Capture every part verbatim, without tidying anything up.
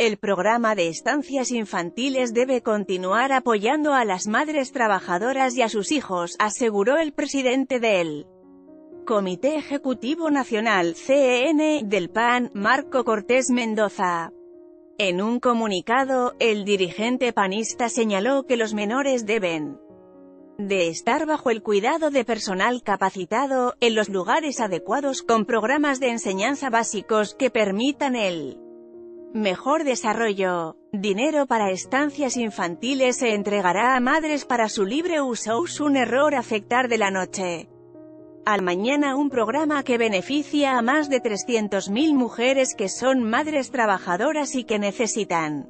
El programa de estancias infantiles debe continuar apoyando a las madres trabajadoras y a sus hijos, aseguró el presidente del Comité Ejecutivo Nacional, C E N, del P A N, Marco Cortés Mendoza. En un comunicado, el dirigente panista señaló que los menores deben de estar bajo el cuidado de personal capacitado, en los lugares adecuados, con programas de enseñanza básicos que permitan el mejor desarrollo. Dinero para estancias infantiles se entregará a madres para su libre uso. Es un error afectar de la noche al mañana un programa que beneficia a más de trescientas mil mujeres que son madres trabajadoras y que necesitan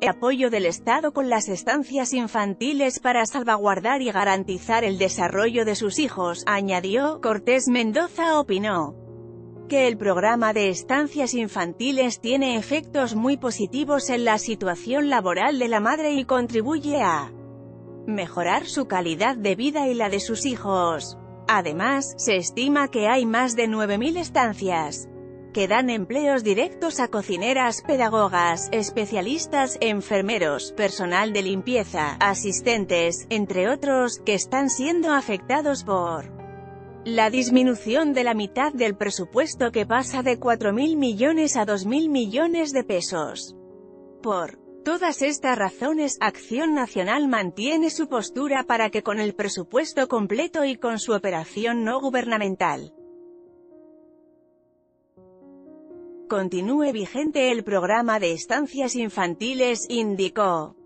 el apoyo del Estado con las estancias infantiles para salvaguardar y garantizar el desarrollo de sus hijos, añadió. Cortés Mendoza opinó que el programa de estancias infantiles tiene efectos muy positivos en la situación laboral de la madre y contribuye a mejorar su calidad de vida y la de sus hijos. Además, se estima que hay más de nueve mil estancias que dan empleos directos a cocineras, pedagogas, especialistas, enfermeros, personal de limpieza, asistentes, entre otros, que están siendo afectados por la disminución de la mitad del presupuesto, que pasa de cuatro mil millones a dos mil millones de pesos. Por todas estas razones, Acción Nacional mantiene su postura para que con el presupuesto completo y con su operación no gubernamental continúe vigente el programa de estancias infantiles, indicó.